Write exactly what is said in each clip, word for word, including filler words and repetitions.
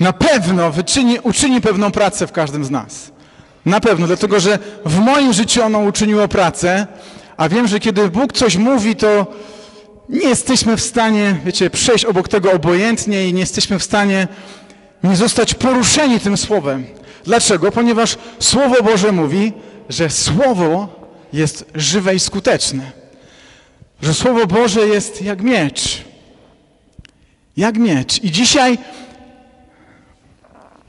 na pewno wyczyni, uczyni pewną pracę w każdym z nas. Na pewno, dlatego że w moim życiu ono uczyniło pracę, a wiem, że kiedy Bóg coś mówi, to nie jesteśmy w stanie, wiecie, przejść obok tego obojętnie i nie jesteśmy w stanie nie zostać poruszeni tym Słowem. Dlaczego? Ponieważ Słowo Boże mówi, że Słowo jest żywe i skuteczne. Że Słowo Boże jest jak miecz. Jak miecz. I dzisiaj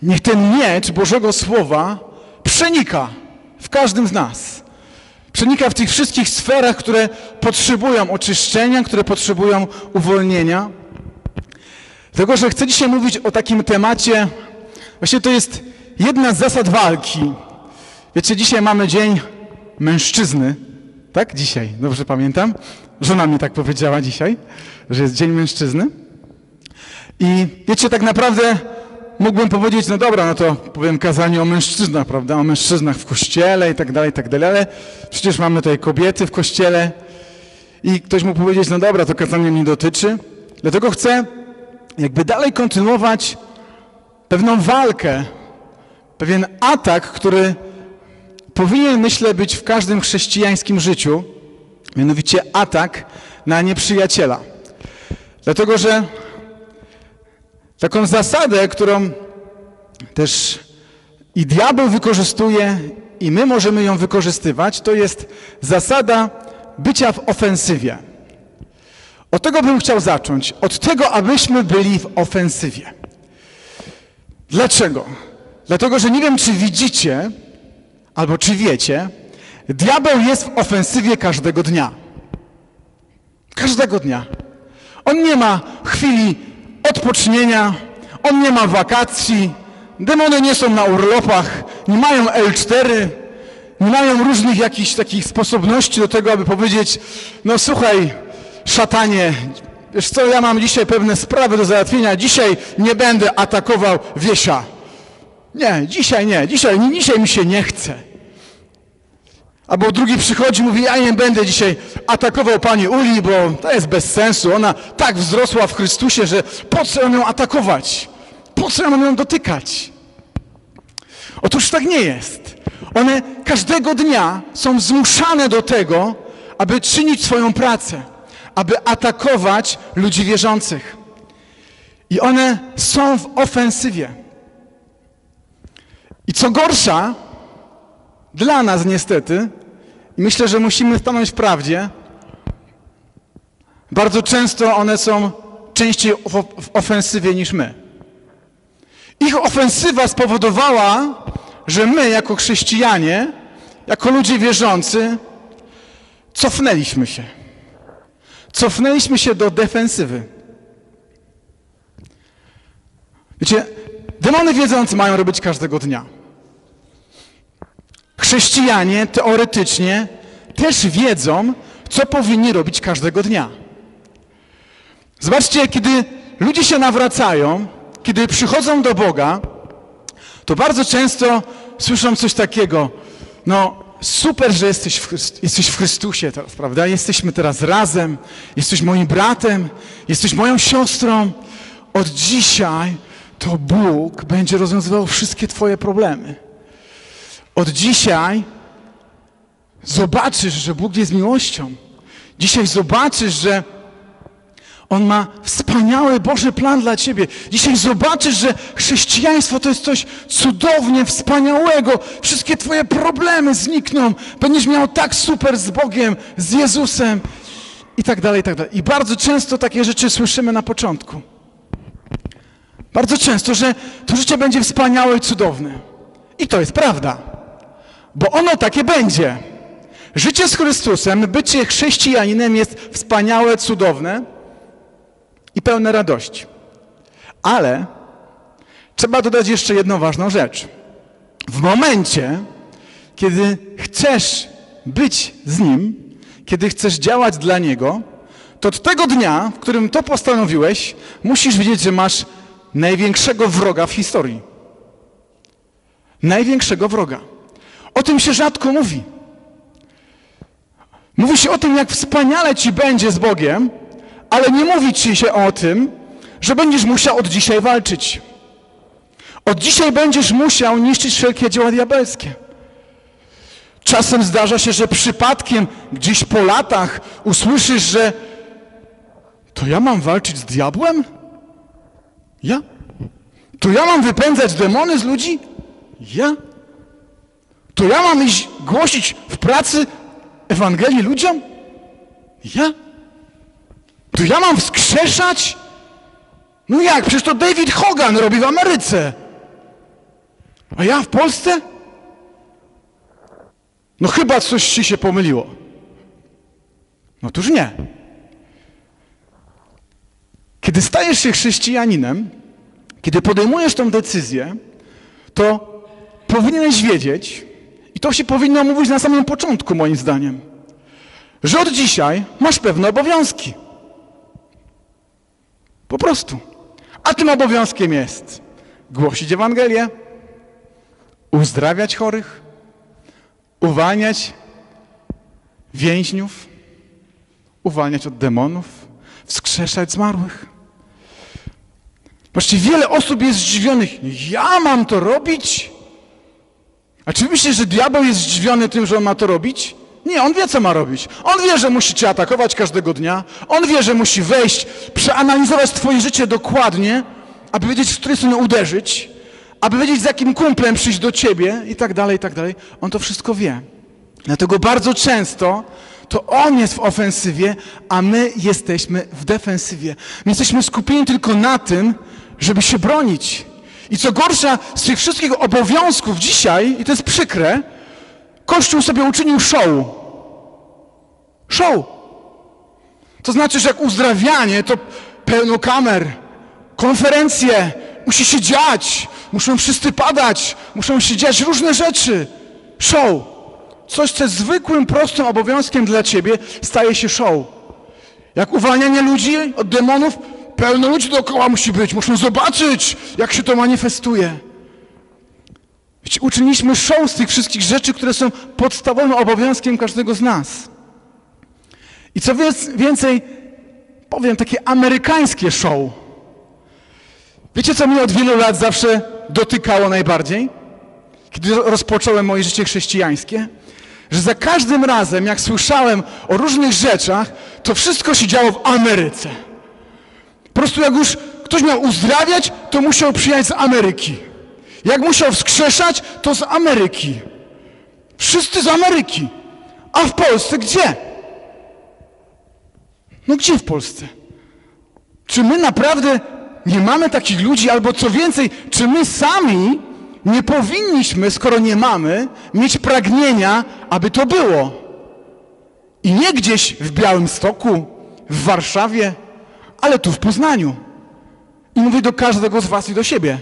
niech ten miecz Bożego Słowa przenika w każdym z nas. Przenika w tych wszystkich sferach, które potrzebują oczyszczenia, które potrzebują uwolnienia. Dlatego, że chcę dzisiaj mówić o takim temacie, właśnie to jest jedna z zasad walki. Wiecie, dzisiaj mamy dzień mężczyzny, tak? Dzisiaj, dobrze pamiętam. Żona mi tak powiedziała dzisiaj, że jest dzień mężczyzny. I wiecie, tak naprawdę mógłbym powiedzieć, no dobra, no to powiem kazanie o mężczyznach, prawda? O mężczyznach w kościele i tak dalej, i tak dalej, ale przecież mamy tutaj kobiety w kościele. I ktoś mógł powiedzieć, no dobra, to kazanie mnie dotyczy. Dlatego chcę jakby dalej kontynuować pewną walkę, pewien atak, który powinien, myślę, być w każdym chrześcijańskim życiu, mianowicie atak na nieprzyjaciela. Dlatego, że taką zasadę, którą też i diabeł wykorzystuje, i my możemy ją wykorzystywać, to jest zasada bycia w ofensywie. Od tego bym chciał zacząć. Od tego, abyśmy byli w ofensywie. Dlaczego? Dlatego, że nie wiem, czy widzicie, albo czy wiecie, diabeł jest w ofensywie każdego dnia. Każdego dnia. On nie ma chwili odpocznienia, on nie ma wakacji, demony nie są na urlopach, nie mają el cztery, nie mają różnych jakichś takich sposobności do tego, aby powiedzieć, no słuchaj, szatanie, wiesz co, ja mam dzisiaj pewne sprawy do załatwienia, dzisiaj nie będę atakował Wiesia. Nie, dzisiaj nie, dzisiaj, dzisiaj mi się nie chce. Albo drugi przychodzi i mówi, ja nie będę dzisiaj atakował pani Uli, bo to jest bez sensu. Ona tak wzrosła w Chrystusie, że po co ją atakować? Po co ją dotykać? Otóż tak nie jest. One każdego dnia są zmuszane do tego, aby czynić swoją pracę, aby atakować ludzi wierzących. I one są w ofensywie. I co gorsza, dla nas niestety, i myślę, że musimy stanąć w prawdzie, bardzo często one są częściej w ofensywie niż my. Ich ofensywa spowodowała, że my jako chrześcijanie, jako ludzie wierzący, cofnęliśmy się. Cofnęliśmy się do defensywy. Wiecie, demony wiedzące mają robić każdego dnia. Chrześcijanie teoretycznie też wiedzą, co powinni robić każdego dnia. Zobaczcie, kiedy ludzie się nawracają, kiedy przychodzą do Boga, to bardzo często słyszą coś takiego, no super, że jesteś w, Chryst- jesteś w Chrystusie teraz, prawda? Jesteśmy teraz razem, jesteś moim bratem, jesteś moją siostrą. Od dzisiaj to Bóg będzie rozwiązywał wszystkie twoje problemy. Od dzisiaj zobaczysz, że Bóg jest miłością. Dzisiaj zobaczysz, że On ma wspaniały Boży plan dla ciebie. Dzisiaj zobaczysz, że chrześcijaństwo to jest coś cudownie wspaniałego. Wszystkie twoje problemy znikną. Będziesz miał tak super z Bogiem, z Jezusem i tak dalej, i tak dalej. I bardzo często takie rzeczy słyszymy na początku. Bardzo często, że to życie będzie wspaniałe i cudowne. I to jest prawda. Bo ono takie będzie. Życie z Chrystusem, bycie chrześcijaninem jest wspaniałe, cudowne i pełne radości. Ale trzeba dodać jeszcze jedną ważną rzecz. W momencie, kiedy chcesz być z Nim, kiedy chcesz działać dla Niego, to od tego dnia, w którym to postanowiłeś, musisz wiedzieć, że masz największego wroga w historii. Największego wroga. O tym się rzadko mówi. Mówi się o tym, jak wspaniale ci będzie z Bogiem, ale nie mówi ci się o tym, że będziesz musiał od dzisiaj walczyć. Od dzisiaj będziesz musiał niszczyć wszelkie dzieła diabelskie. Czasem zdarza się, że przypadkiem gdzieś po latach usłyszysz, że to ja mam walczyć z diabłem? Ja? To ja mam wypędzać demony z ludzi? Ja? To ja mam iść głosić w pracy Ewangelii ludziom? Ja? To ja mam wskrzeszać? No jak? Przecież to David Hogan robi w Ameryce. A ja w Polsce? No chyba coś ci się pomyliło. No toż nie. Kiedy stajesz się chrześcijaninem, kiedy podejmujesz tą decyzję, to powinieneś wiedzieć, i to się powinno mówić na samym początku moim zdaniem, że od dzisiaj masz pewne obowiązki. Po prostu. A tym obowiązkiem jest głosić Ewangelię, uzdrawiać chorych, uwalniać więźniów, uwalniać od demonów, wskrzeszać zmarłych. Właściwie wiele osób jest zdziwionych. Ja mam to robić? A czy myślisz, że diabeł jest zdziwiony tym, że on ma to robić? Nie, on wie, co ma robić. On wie, że musi cię atakować każdego dnia. On wie, że musi wejść, przeanalizować twoje życie dokładnie, aby wiedzieć, w której stronie uderzyć, aby wiedzieć, z jakim kumplem przyjść do ciebie i tak dalej, i tak dalej. On to wszystko wie. Dlatego bardzo często to on jest w ofensywie, a my jesteśmy w defensywie. My jesteśmy skupieni tylko na tym, żeby się bronić. I co gorsza, z tych wszystkich obowiązków dzisiaj, i to jest przykre, Kościół sobie uczynił show. Show. To znaczy, że jak uzdrawianie, to pełno kamer, konferencje, musi się dziać, muszą wszyscy padać, muszą się dziać różne rzeczy. Show. Coś, co jest zwykłym, prostym obowiązkiem dla ciebie, staje się show. Jak uwalnianie ludzi od demonów, pełno ludzi dookoła musi być, muszą zobaczyć, jak się to manifestuje. Uczyniliśmy show z tych wszystkich rzeczy, które są podstawowym obowiązkiem każdego z nas. I co więcej, powiem, takie amerykańskie show. Wiecie, co mnie od wielu lat zawsze dotykało najbardziej? Kiedy rozpocząłem moje życie chrześcijańskie? Że za każdym razem, jak słyszałem o różnych rzeczach, to wszystko się działo w Ameryce. Po prostu jak już ktoś miał uzdrawiać, to musiał przyjechać z Ameryki. Jak musiał wskrzeszać, to z Ameryki. Wszyscy z Ameryki. A w Polsce gdzie? No gdzie w Polsce? Czy my naprawdę nie mamy takich ludzi? Albo co więcej, czy my sami nie powinniśmy, skoro nie mamy, mieć pragnienia, aby to było? I nie gdzieś w Białymstoku, w Warszawie, ale tu w Poznaniu. I mówię do każdego z was i do siebie.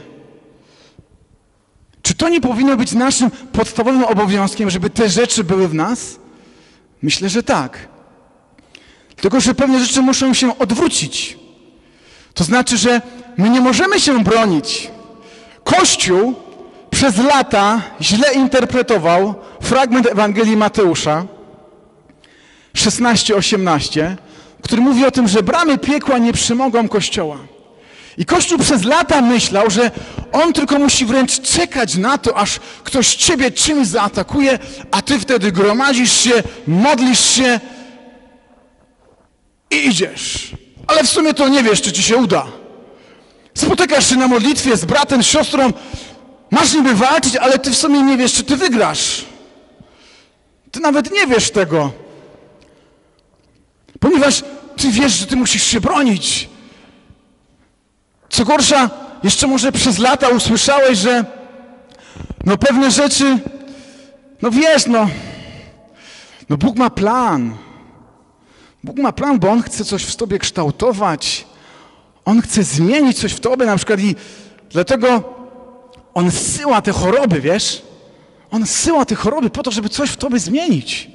Czy to nie powinno być naszym podstawowym obowiązkiem, żeby te rzeczy były w nas? Myślę, że tak. Tylko, że pewne rzeczy muszą się odwrócić. To znaczy, że my nie możemy się bronić. Kościół przez lata źle interpretował fragment Ewangelii Mateusza szesnaście osiemnaście, który mówi o tym, że bramy piekła nie przemogą Kościoła. I Kościół przez lata myślał, że on tylko musi wręcz czekać na to, aż ktoś ciebie czymś zaatakuje, a ty wtedy gromadzisz się, modlisz się i idziesz. Ale w sumie to nie wiesz, czy ci się uda. Spotykasz się na modlitwie z bratem, z siostrą, masz niby walczyć, ale ty w sumie nie wiesz, czy ty wygrasz. Ty nawet nie wiesz tego. Ponieważ ty wiesz, że ty musisz się bronić. Co gorsza, jeszcze może przez lata usłyszałeś, że no pewne rzeczy, no wiesz, no, no Bóg ma plan. Bóg ma plan, bo On chce coś w tobie kształtować. On chce zmienić coś w tobie na przykład i dlatego On zsyła te choroby, wiesz? On zsyła te choroby po to, żeby coś w tobie zmienić.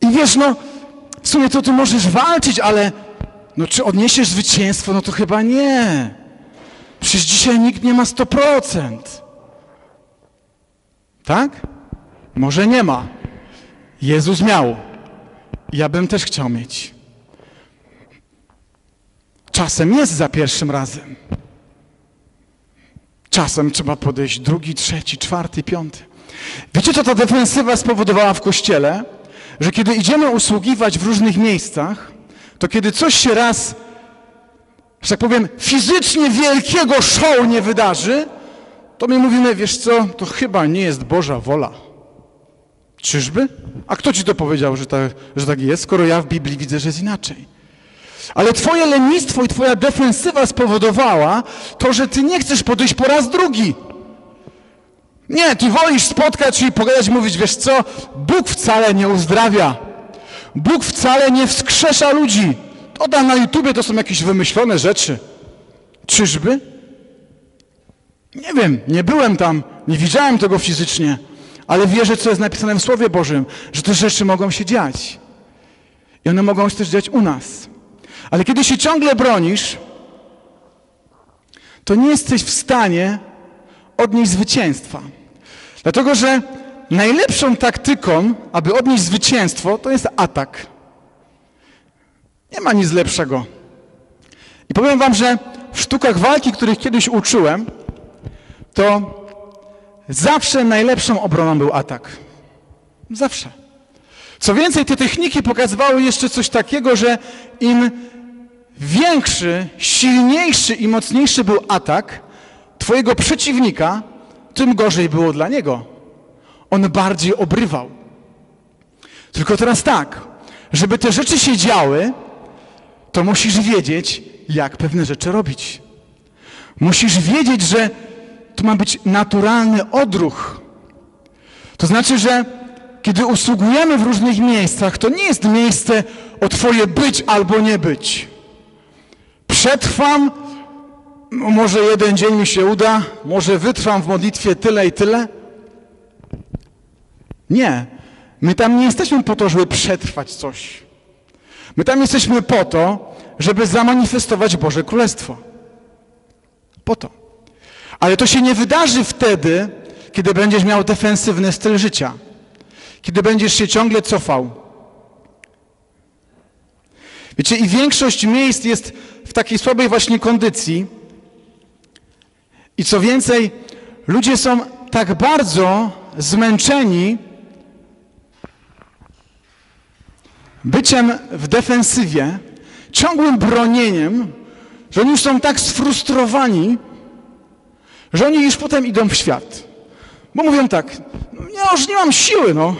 I wiesz, no, w sumie to ty możesz walczyć, ale no czy odniesiesz zwycięstwo? No to chyba nie. Przecież dzisiaj nikt nie ma sto procent. Tak? Może nie ma. Jezus miał. Ja bym też chciał mieć. Czasem jest za pierwszym razem. Czasem trzeba podejść drugi, trzeci, czwarty, piąty. Wiecie, co ta defensywa spowodowała w Kościele? Że kiedy idziemy usługiwać w różnych miejscach, to kiedy coś się raz, że tak powiem, fizycznie wielkiego show nie wydarzy, to my mówimy, wiesz co, to chyba nie jest Boża wola. Czyżby? A kto ci to powiedział, że tak, że tak jest, skoro ja w Biblii widzę, że jest inaczej? Ale twoje lenistwo i twoja defensywa spowodowała to, że ty nie chcesz podejść po raz drugi. Nie, ty wolisz spotkać i pogadać i mówić, wiesz co, Bóg wcale nie uzdrawia. Bóg wcale nie wskrzesza ludzi. To tam na YouTubie to są jakieś wymyślone rzeczy. Czyżby? Nie wiem, nie byłem tam, nie widziałem tego fizycznie, ale wierzę, co jest napisane w Słowie Bożym, że te rzeczy mogą się dziać. I one mogą się też dziać u nas. Ale kiedy się ciągle bronisz, to nie jesteś w stanie odnieść zwycięstwa. Dlatego, że najlepszą taktyką, aby odnieść zwycięstwo, to jest atak. Nie ma nic lepszego. I powiem wam, że w sztukach walki, których kiedyś uczyłem, to zawsze najlepszą obroną był atak. Zawsze. Co więcej, te techniki pokazywały jeszcze coś takiego, że im większy, silniejszy i mocniejszy był atak twojego przeciwnika, tym gorzej było dla niego. On bardziej obrywał. Tylko teraz tak, żeby te rzeczy się działy, to musisz wiedzieć, jak pewne rzeczy robić. Musisz wiedzieć, że to ma być naturalny odruch. To znaczy, że kiedy usługujemy w różnych miejscach, to nie jest miejsce o twoje być albo nie być. Przetrwam, może jeden dzień mi się uda, może wytrwam w modlitwie tyle i tyle. Nie, my tam nie jesteśmy po to, żeby przetrwać coś. My tam jesteśmy po to, żeby zamanifestować Boże Królestwo. Po to. Ale to się nie wydarzy wtedy, kiedy będziesz miał defensywny styl życia. Kiedy będziesz się ciągle cofał. Wiecie, i większość miejsc jest w takiej słabej właśnie kondycji. I co więcej, ludzie są tak bardzo zmęczeni byciem w defensywie, ciągłym bronieniem, że oni już są tak sfrustrowani, że oni już potem idą w świat. Bo mówią tak, ja już nie mam siły, no.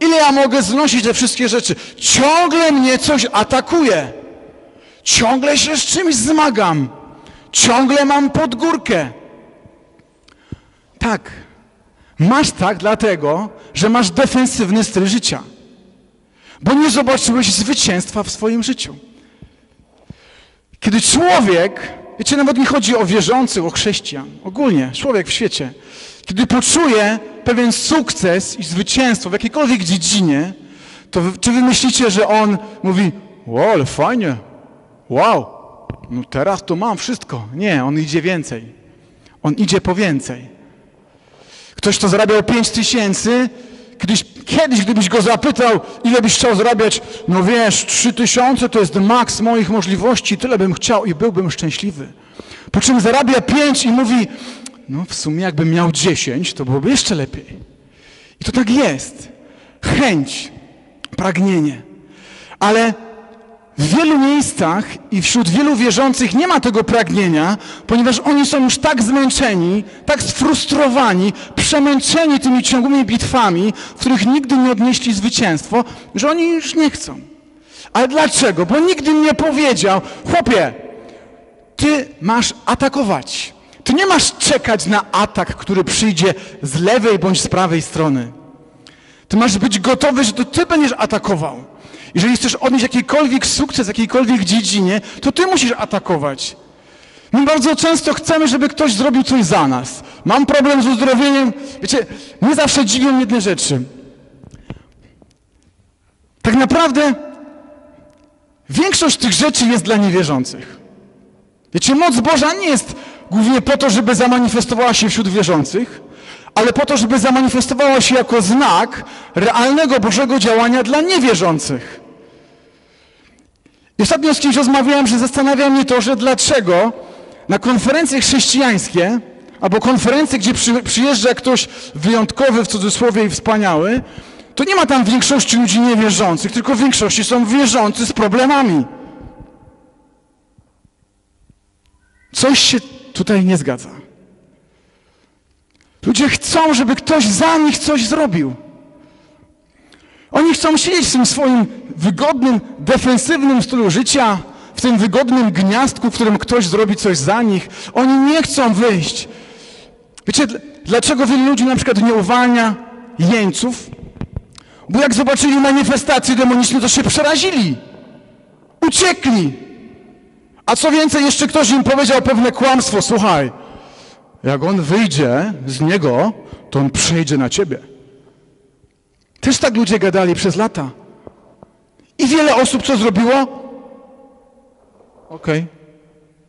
Ile ja mogę znosić te wszystkie rzeczy? Ciągle mnie coś atakuje. Ciągle się z czymś zmagam. Ciągle mam pod górkę. Tak. Masz tak dlatego, że masz defensywny styl życia. Bo nie zobaczyłeś zwycięstwa w swoim życiu. Kiedy człowiek, wiecie, nawet nie chodzi o wierzących, o chrześcijan, ogólnie, człowiek w świecie, kiedy poczuje pewien sukces i zwycięstwo w jakiejkolwiek dziedzinie, to wy, czy wy myślicie, że on mówi, wow, ale fajnie, wow, no teraz to mam wszystko. Nie, on idzie więcej. On idzie po więcej. Ktoś, kto zarabiał pięć tysięcy, kiedyś, kiedyś gdybyś go zapytał, ile byś chciał zarabiać, no wiesz, trzy tysiące to jest maks moich możliwości, tyle bym chciał i byłbym szczęśliwy. Po czym zarabia pięć i mówi, no w sumie jakbym miał dziesięć, to byłoby jeszcze lepiej. I to tak jest. Chęć, pragnienie. Ale w wielu miejscach i wśród wielu wierzących nie ma tego pragnienia, ponieważ oni są już tak zmęczeni, tak sfrustrowani, przemęczeni tymi ciągłymi bitwami, w których nigdy nie odnieśli zwycięstwo, że oni już nie chcą. Ale dlaczego? Bo nigdy nie powiedział, chłopie, ty masz atakować. Ty nie masz czekać na atak, który przyjdzie z lewej bądź z prawej strony. Ty masz być gotowy, że to ty będziesz atakował. Jeżeli chcesz odnieść jakikolwiek sukces w jakiejkolwiek dziedzinie, to ty musisz atakować. My bardzo często chcemy, żeby ktoś zrobił coś za nas. Mam problem z uzdrowieniem. Wiecie, nie zawsze dziwią jedne rzeczy. Tak naprawdę większość tych rzeczy jest dla niewierzących. Wiecie, moc Boża nie jest głównie po to, żeby zamanifestowała się wśród wierzących, ale po to, żeby zamanifestowała się jako znak realnego Bożego działania dla niewierzących. I ostatnio z kimś rozmawiałem, że zastanawia mnie to, że dlaczego na konferencje chrześcijańskie, albo konferencje, gdzie przy, przyjeżdża ktoś wyjątkowy, w cudzysłowie, i wspaniały, to nie ma tam większości ludzi niewierzących, tylko w większości są wierzący z problemami. Coś się tutaj nie zgadza. Ludzie chcą, żeby ktoś za nich coś zrobił. Oni chcą siedzieć w tym swoim wygodnym, defensywnym stylu życia, w tym wygodnym gniazdku, w którym ktoś zrobi coś za nich. Oni nie chcą wyjść. Wiecie, dlaczego wielu ludzi na przykład nie uwalnia jeńców? Bo jak zobaczyli manifestacje demoniczne, to się przerazili. Uciekli. A co więcej, jeszcze ktoś im powiedział pewne kłamstwo. Słuchaj, jak on wyjdzie z niego, to on przyjdzie na ciebie. Też tak ludzie gadali przez lata. I wiele osób co zrobiło? Okej, okay,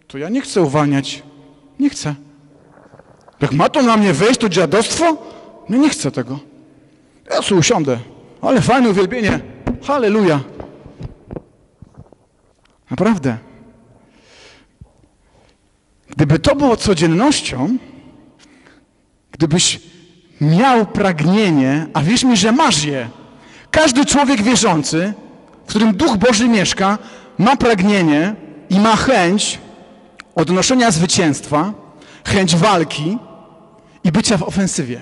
to ja nie chcę uwalniać. Nie chcę. Jak ma to na mnie wejść, to dziadostwo? No nie chcę tego. Ja sobie usiądę. Ale fajne uwielbienie. Halleluja. Naprawdę. Gdyby to było codziennością, gdybyś miał pragnienie, a wierz mi, że masz je. Każdy człowiek wierzący, w którym Duch Boży mieszka, ma pragnienie i ma chęć odnoszenia zwycięstwa, chęć walki i bycia w ofensywie.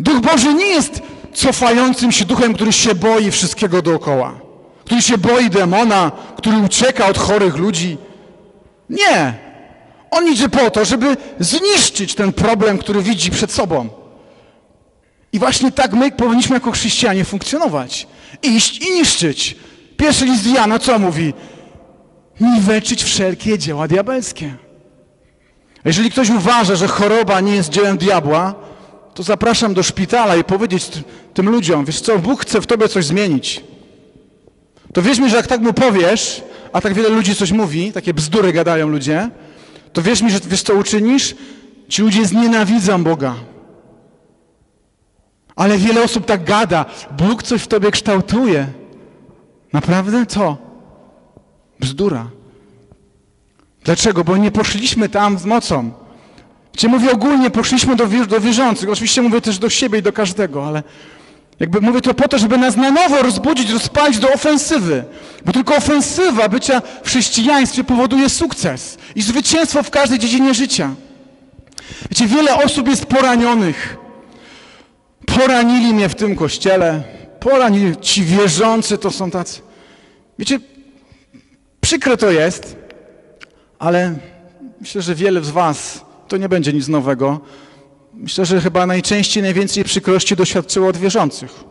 Duch Boży nie jest cofającym się duchem, który się boi wszystkiego dookoła, który się boi demona, który ucieka od chorych ludzi. Nie. On idzie po to, żeby zniszczyć ten problem, który widzi przed sobą. I właśnie tak my powinniśmy jako chrześcijanie funkcjonować. Iść i niszczyć. Pierwszy list Jana co mówi? Niweczyć wszelkie dzieła diabelskie. Jeżeli ktoś uważa, że choroba nie jest dziełem diabła, to zapraszam do szpitala i powiedzieć tym ludziom, wiesz co, Bóg chce w tobie coś zmienić. To wierz mi, że jak tak mu powiesz, a tak wiele ludzi coś mówi, takie bzdury gadają ludzie, to wierz mi, że wiesz co uczynisz? Ci ludzie znienawidzą Boga. Ale wiele osób tak gada. Bóg coś w tobie kształtuje. Naprawdę? Co? Bzdura. Dlaczego? Bo nie poszliśmy tam z mocą. Gdzie mówię ogólnie, poszliśmy do, do wierzących. Oczywiście mówię też do siebie i do każdego, ale jakby mówię to po to, żeby nas na nowo rozbudzić, rozpalić do ofensywy. Bo tylko ofensywa bycia w chrześcijaństwie powoduje sukces i zwycięstwo w każdej dziedzinie życia. Wiecie, wiele osób jest poranionych. Poranili mnie w tym kościele. Poranili ci wierzący, to są tacy. Wiecie, przykre to jest, ale myślę, że wiele z was to nie będzie nic nowego. Myślę, że chyba najczęściej, najwięcej przykrości doświadczyło od wierzących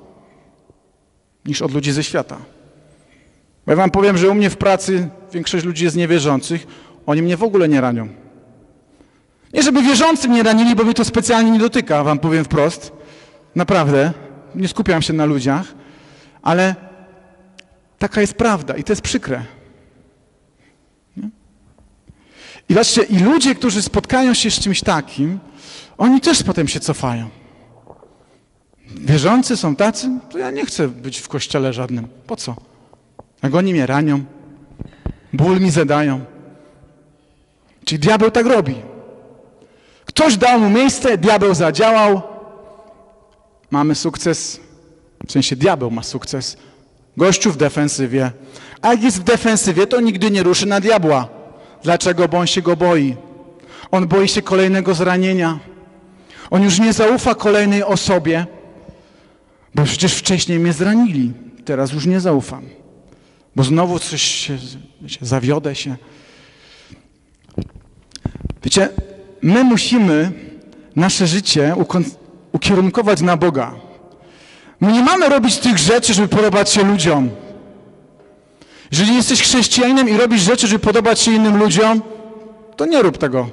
niż od ludzi ze świata. Bo ja wam powiem, że u mnie w pracy większość ludzi jest niewierzących. Oni mnie w ogóle nie ranią. Nie, żeby wierzący mnie ranili, bo mnie to specjalnie nie dotyka, wam powiem wprost. Naprawdę. Nie skupiam się na ludziach. Ale taka jest prawda i to jest przykre. Nie? I zobaczcie, i ludzie, którzy spotkają się z czymś takim, oni też potem się cofają. Wierzący są tacy, to ja nie chcę być w kościele żadnym. Po co? Jak oni mnie ranią, ból mi zadają. Czyli diabeł tak robi. Ktoś dał mu miejsce, diabeł zadziałał. Mamy sukces. W sensie diabeł ma sukces. Gościu w defensywie. A jak jest w defensywie, to nigdy nie ruszy na diabła. Dlaczego? Bo on się go boi. On boi się kolejnego zranienia. On już nie zaufa kolejnej osobie, bo przecież wcześniej mnie zranili. Teraz już nie zaufam, bo znowu coś się, wiecie, zawiodę się. Wiecie, my musimy nasze życie ukierunkować na Boga. My nie mamy robić tych rzeczy, żeby podobać się ludziom. Jeżeli jesteś chrześcijaninem i robisz rzeczy, żeby podobać się innym ludziom, to nie rób tego.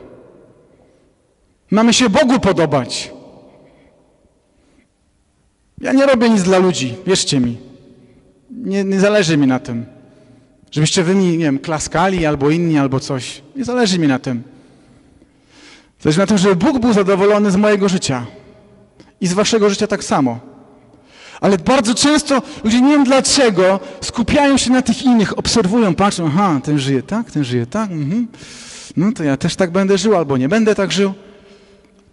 Mamy się Bogu podobać. Ja nie robię nic dla ludzi, wierzcie mi. Nie, nie zależy mi na tym. Żebyście wy mi, nie wiem, klaskali albo inni, albo coś. Nie zależy mi na tym. Zależy na tym, żeby Bóg był zadowolony z mojego życia. I z waszego życia tak samo. Ale bardzo często ludzie, nie wiem dlaczego, skupiają się na tych innych, obserwują, patrzą, aha, ten żyje tak, ten żyje tak, mhm. No to ja też tak będę żył, albo nie będę tak żył.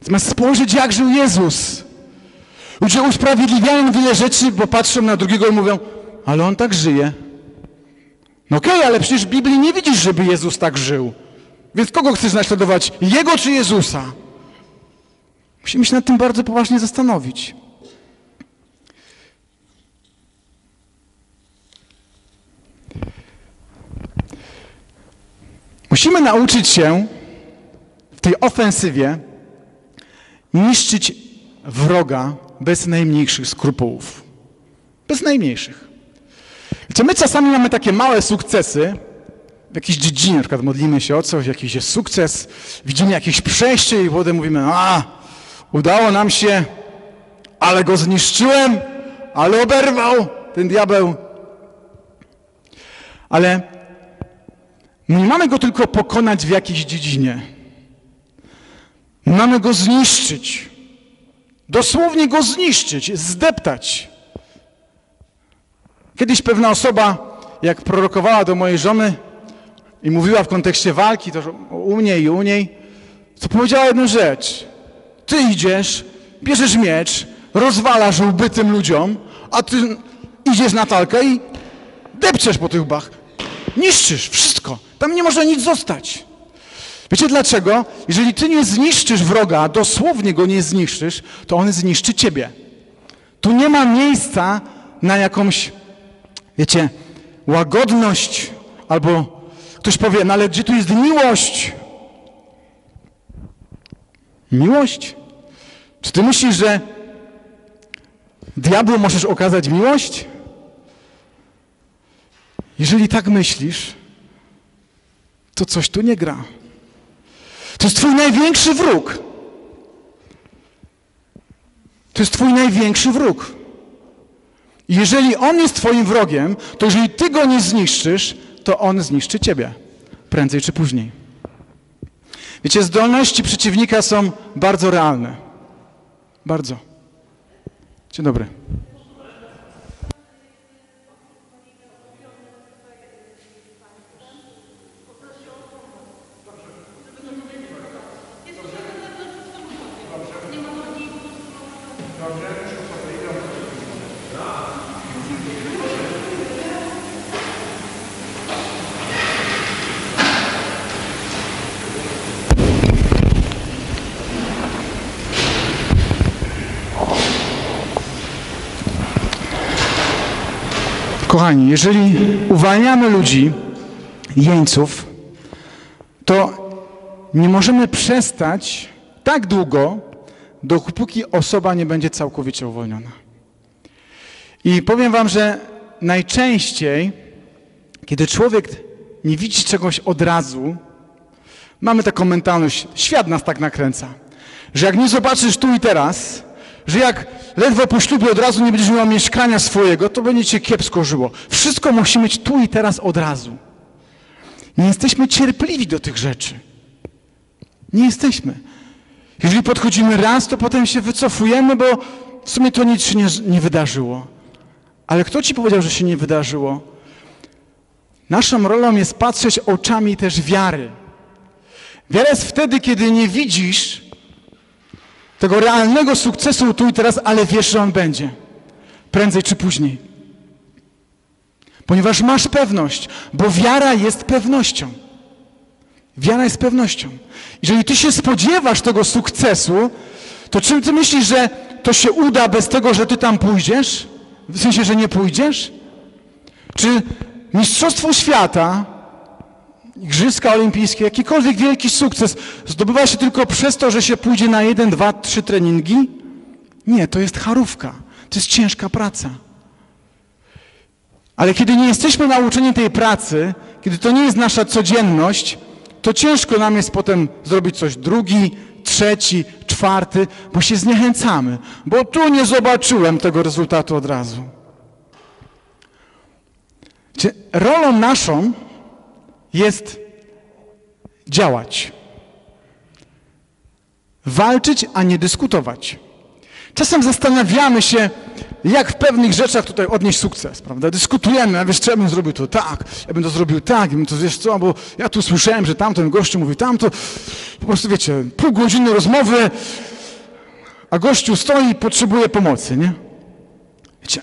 Zamiast spojrzeć, jak żył Jezus. Ludzie usprawiedliwiają wiele rzeczy, bo patrzą na drugiego i mówią, ale on tak żyje. No okej, okay, ale przecież w Biblii nie widzisz, żeby Jezus tak żył. Więc kogo chcesz naśladować? Jego czy Jezusa? Musimy się nad tym bardzo poważnie zastanowić. Musimy nauczyć się w tej ofensywie niszczyć wroga bez najmniejszych skrupułów. Bez najmniejszych. Wiecie, my czasami mamy takie małe sukcesy w jakiejś dziedzinie, na przykład modlimy się o coś, jakiś jest sukces, widzimy jakieś przejście i potem mówimy, a, udało nam się, ale go zniszczyłem, ale oberwał ten diabeł. Ale nie mamy go tylko pokonać w jakiejś dziedzinie. Mamy go zniszczyć. Dosłownie go zniszczyć, zdeptać. Kiedyś pewna osoba, jak prorokowała do mojej żony i mówiła w kontekście walki, to u mnie i u niej, to powiedziała jedną rzecz. Ty idziesz, bierzesz miecz, rozwalasz ubytym ludziom, a ty idziesz na talkę i depczesz po tych łbach. Niszczysz wszystko. Tam nie może nic zostać. Wiecie dlaczego? Jeżeli ty nie zniszczysz wroga, dosłownie go nie zniszczysz, to on zniszczy ciebie. Tu nie ma miejsca na jakąś, wiecie, łagodność, albo ktoś powie, no ale gdzie tu jest miłość? Miłość? Czy ty myślisz, że diabłu możesz okazać miłość? Jeżeli tak myślisz, to coś tu nie gra. To jest twój największy wróg. To jest twój największy wróg. I jeżeli on jest twoim wrogiem, to jeżeli ty go nie zniszczysz, to on zniszczy ciebie. Prędzej czy później. Wiecie, zdolności przeciwnika są bardzo realne. Bardzo. Dzień dobry. Kochani, jeżeli uwalniamy ludzi, jeńców, to nie możemy przestać tak długo, dopóki osoba nie będzie całkowicie uwolniona. I powiem wam, że najczęściej, kiedy człowiek nie widzi czegoś od razu, mamy taką mentalność, świat nas tak nakręca, że jak nie zobaczysz tu i teraz, że jak ledwo po ślubie od razu nie będziesz miał mieszkania swojego, to będzie cię kiepsko żyło. Wszystko musi mieć tu i teraz od razu. Nie jesteśmy cierpliwi do tych rzeczy. Nie jesteśmy. Jeżeli podchodzimy raz, to potem się wycofujemy, bo w sumie to nic się nie, nie wydarzyło. Ale kto ci powiedział, że się nie wydarzyło? Naszą rolą jest patrzeć oczami też wiary. Wiara jest wtedy, kiedy nie widzisz tego realnego sukcesu tu i teraz, ale wiesz, że on będzie. Prędzej czy później. Ponieważ masz pewność, bo wiara jest pewnością. Wiara jest pewnością. Jeżeli ty się spodziewasz tego sukcesu, to czym ty myślisz, że to się uda bez tego, że ty tam pójdziesz? W sensie, że nie pójdziesz? Czy mistrzostwo świata, igrzyska olimpijskie, jakikolwiek wielki sukces zdobywa się tylko przez to, że się pójdzie na jeden, dwa, trzy treningi? Nie, to jest charówka. To jest ciężka praca. Ale kiedy nie jesteśmy nauczeni tej pracy, kiedy to nie jest nasza codzienność, to ciężko nam jest potem zrobić coś drugi, trzeci, czwarty, bo się zniechęcamy, bo tu nie zobaczyłem tego rezultatu od razu. Rolą naszą jest działać. Walczyć, a nie dyskutować. Czasem zastanawiamy się, jak w pewnych rzeczach tutaj odnieść sukces, prawda? Dyskutujemy, a wiesz co, ja bym zrobił to tak, ja bym to zrobił tak, ja bym to, wiesz co, bo ja tu słyszałem, że tamten gościu mówił tamto. Po prostu, wiecie, pół godziny rozmowy, a gościu stoi i potrzebuje pomocy, nie? Wiecie,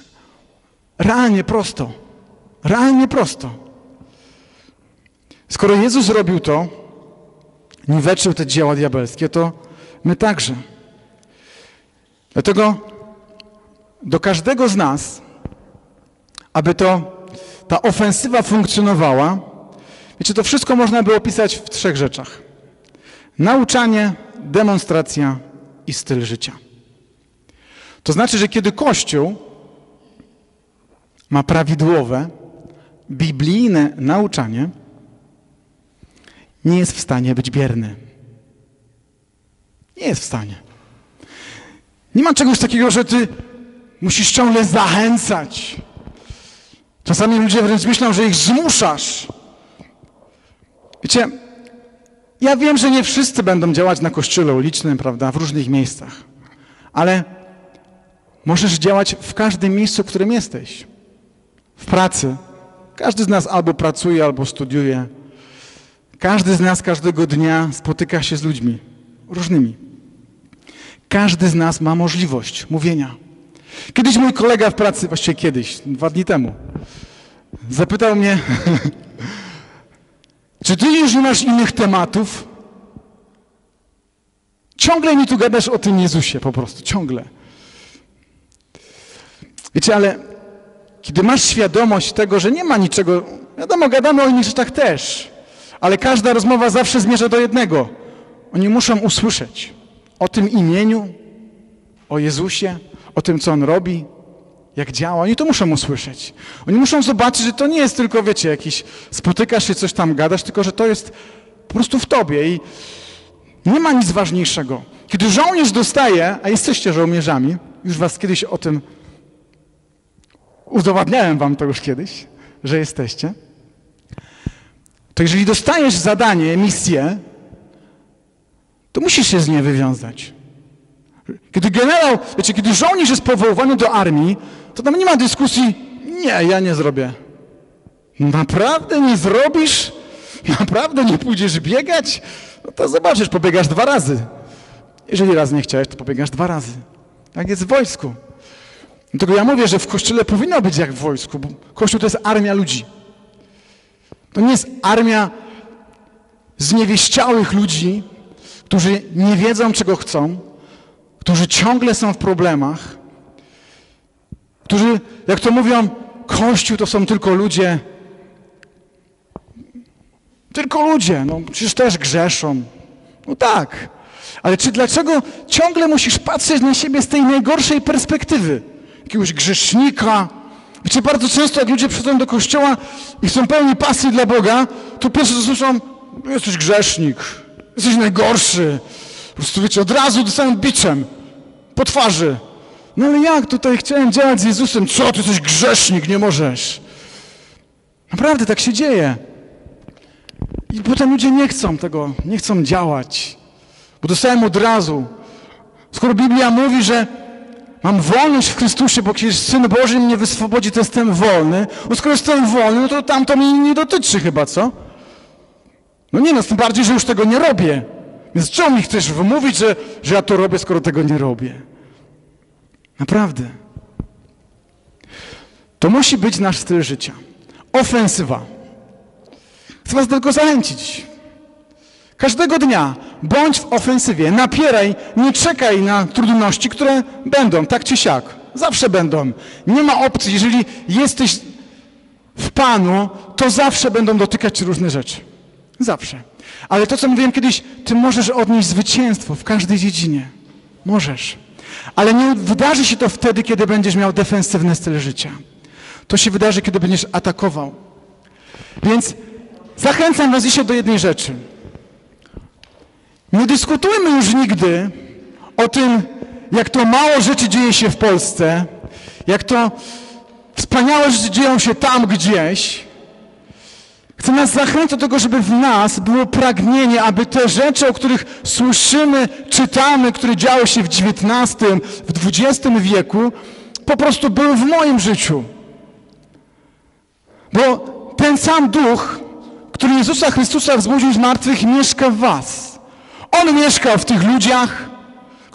realnie prosto, realnie prosto. Skoro Jezus robił to, niweczył te dzieła diabelskie, to my także. Dlatego do każdego z nas, aby to, ta ofensywa funkcjonowała, wiecie, to wszystko można by opisać w trzech rzeczach. Nauczanie, demonstracja i styl życia. To znaczy, że kiedy Kościół ma prawidłowe, biblijne nauczanie, nie jest w stanie być bierny. Nie jest w stanie. Nie ma czegoś takiego, że ty musisz ciągle zachęcać. Czasami ludzie wręcz myślą, że ich zmuszasz. Wiecie, ja wiem, że nie wszyscy będą działać na kościele ulicznym, prawda, w różnych miejscach, ale możesz działać w każdym miejscu, w którym jesteś. W pracy. Każdy z nas albo pracuje, albo studiuje. Każdy z nas każdego dnia spotyka się z ludźmi różnymi. Każdy z nas ma możliwość mówienia. Kiedyś mój kolega w pracy, właściwie kiedyś, dwa dni temu, zapytał mnie, czy ty już nie masz innych tematów? Ciągle mi tu gadasz o tym Jezusie, po prostu, ciągle. Wiecie, ale kiedy masz świadomość tego, że nie ma niczego, wiadomo, gadamy o innych rzeczach też, ale każda rozmowa zawsze zmierza do jednego. Oni muszą usłyszeć o tym imieniu, o Jezusie, o tym, co On robi, jak działa. Oni to muszą usłyszeć. Oni muszą zobaczyć, że to nie jest tylko, wiecie, jakiś spotykasz się, coś tam gadasz, tylko że to jest po prostu w tobie i nie ma nic ważniejszego. Kiedy żołnierz dostaje, a jesteście żołnierzami, już was kiedyś o tym udowadniałem wam to już kiedyś, że jesteście, to jeżeli dostajesz zadanie, misję, to musisz się z niej wywiązać. Kiedy generał, wiecie, kiedy żołnierz jest powoływany do armii, to tam nie ma dyskusji, nie, ja nie zrobię. Naprawdę nie zrobisz? Naprawdę nie pójdziesz biegać? No to zobaczysz, pobiegasz dwa razy. Jeżeli raz nie chciałeś, to pobiegasz dwa razy. Tak jest w wojsku. Dlatego ja mówię, że w Kościele powinno być jak w wojsku, bo Kościół to jest armia ludzi. To nie jest armia zniewieściałych ludzi, którzy nie wiedzą, czego chcą, którzy ciągle są w problemach, którzy, jak to mówią, Kościół to są tylko ludzie, tylko ludzie, no przecież też grzeszą. No tak, ale czy dlaczego ciągle musisz patrzeć na siebie z tej najgorszej perspektywy? Jakiegoś grzesznika? Wiecie, bardzo często jak ludzie przychodzą do kościoła i są pełni pasji dla Boga, to pierwsze słyszą, jesteś grzesznik, jesteś najgorszy. Po prostu, wiecie, od razu dostają biczem po twarzy. No ale jak tutaj chciałem działać z Jezusem? Co, ty jesteś grzesznik, nie możesz. Naprawdę tak się dzieje. I potem ludzie nie chcą tego, nie chcą działać, bo dostają od razu. Skoro Biblia mówi, że mam wolność w Chrystusie, bo kiedy Syn Boży mnie wyswobodzi, to jestem wolny. No skoro jestem wolny, no to tamto mnie nie dotyczy chyba, co? No nie no, tym bardziej, że już tego nie robię. Więc czemu mi chcesz wymówić, że, że ja to robię, skoro tego nie robię? Naprawdę. To musi być nasz styl życia. Ofensywa. Chcę was tylko zachęcić. Każdego dnia bądź w ofensywie. Napieraj, nie czekaj na trudności, które będą, tak czy siak. Zawsze będą. Nie ma opcji. Jeżeli jesteś w Panu, to zawsze będą dotykać różne rzeczy. Zawsze. Ale to, co mówiłem kiedyś, ty możesz odnieść zwycięstwo w każdej dziedzinie. Możesz. Ale nie wydarzy się to wtedy, kiedy będziesz miał defensywny styl życia. To się wydarzy, kiedy będziesz atakował. Więc zachęcam was dzisiaj do jednej rzeczy. Nie dyskutujmy już nigdy o tym, jak to mało rzeczy dzieje się w Polsce, jak to wspaniałe rzeczy dzieją się tam gdzieś. Chcę nas zachęcić do tego, żeby w nas było pragnienie, aby te rzeczy, o których słyszymy, czytamy, które działy się w dziewiętnastym, w dwudziestym wieku, po prostu były w moim życiu. Bo ten sam duch, który Jezusa Chrystusa wzbudził z martwych, mieszka w was. On mieszka w tych ludziach,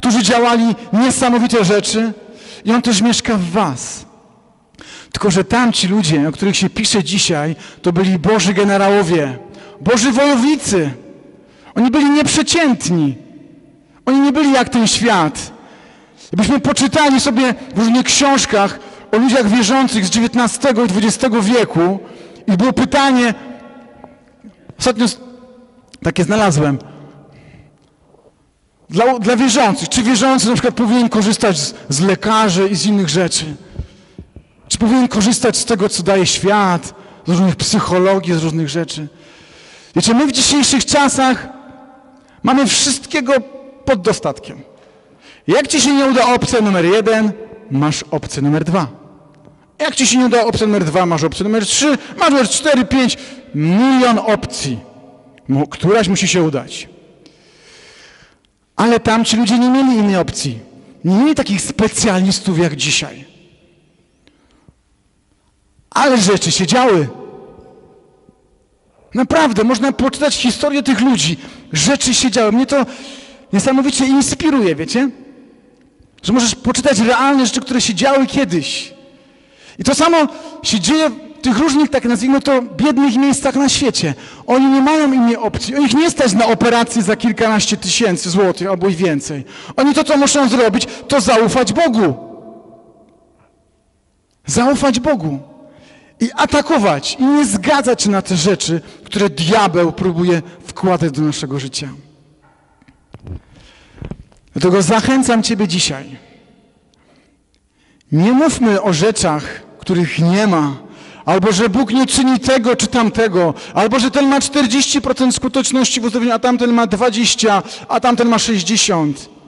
którzy działali niesamowite rzeczy i On też mieszka w was. Tylko że tamci ludzie, o których się pisze dzisiaj, to byli Boży generałowie, Boży wojownicy. Oni byli nieprzeciętni. Oni nie byli jak ten świat. Gdybyśmy poczytali sobie w różnych książkach o ludziach wierzących z dziewiętnastego i dwudziestego wieku i było pytanie, ostatnio takie znalazłem, dla, dla wierzących, czy wierzący na przykład powinien korzystać z, z lekarzy i z innych rzeczy? Czy powinien korzystać z tego, co daje świat, z różnych psychologii, z różnych rzeczy? Wiecie, my w dzisiejszych czasach mamy wszystkiego pod dostatkiem. Jak ci się nie uda opcja numer jeden, masz opcję numer dwa. Jak ci się nie uda opcja numer dwa, masz opcję numer trzy, masz numer cztery, pięć, milion opcji. Któraś musi się udać. Ale tamci ludzie nie mieli innej opcji. Nie mieli takich specjalistów jak dzisiaj. Ale rzeczy się działy. Naprawdę, można poczytać historię tych ludzi. Rzeczy się działy. Mnie to niesamowicie inspiruje, wiecie? Że możesz poczytać realne rzeczy, które się działy kiedyś. I to samo się dzieje w tych różnych, tak nazwijmy to, biednych miejscach na świecie. Oni nie mają innej opcji. Oni nie stać na operację za kilkanaście tysięcy złotych albo i więcej. Oni to, co muszą zrobić, to zaufać Bogu. Zaufać Bogu. I atakować. I nie zgadzać się na te rzeczy, które diabeł próbuje wkładać do naszego życia. Dlatego zachęcam ciebie dzisiaj. Nie mówmy o rzeczach, których nie ma. Albo, że Bóg nie czyni tego czy tamtego. Albo, że ten ma czterdzieści procent skuteczności w uzdrowieniu, a tamten ma dwadzieścia procent, a tamten ma sześćdziesiąt procent.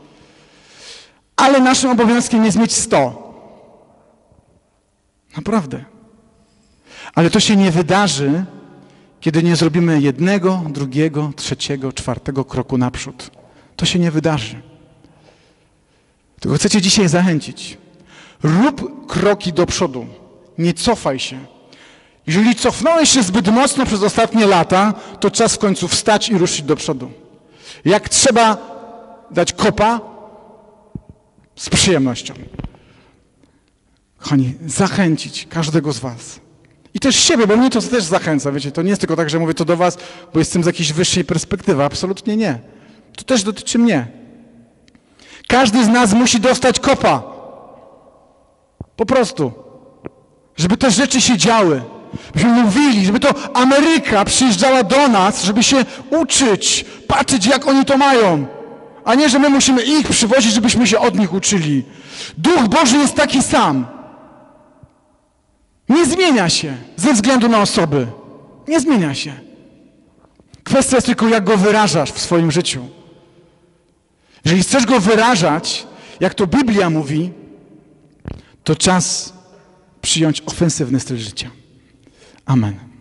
Ale naszym obowiązkiem jest mieć sto procent. Naprawdę. Ale to się nie wydarzy, kiedy nie zrobimy jednego, drugiego, trzeciego, czwartego kroku naprzód. To się nie wydarzy. Tylko chcę cię dzisiaj zachęcić. Rób kroki do przodu. Nie cofaj się. Jeżeli cofnąłeś się zbyt mocno przez ostatnie lata, to czas w końcu wstać i ruszyć do przodu. Jak trzeba dać kopa, z przyjemnością. Kochani, zachęcić każdego z was. I też siebie, bo mnie to też zachęca. Wiecie, to nie jest tylko tak, że mówię to do was, bo jestem z jakiejś wyższej perspektywy. Absolutnie nie. To też dotyczy mnie. Każdy z nas musi dostać kopa. Po prostu. Żeby te rzeczy się działy. Byśmy mówili, żeby to Ameryka przyjeżdżała do nas, żeby się uczyć, patrzeć jak oni to mają. A nie, że my musimy ich przywozić, żebyśmy się od nich uczyli. Duch Boży jest taki sam. Nie zmienia się ze względu na osoby. Nie zmienia się. Kwestia jest tylko, jak go wyrażasz w swoim życiu. Jeżeli chcesz go wyrażać, jak to Biblia mówi, to czas przyjąć ofensywny styl życia. Amen.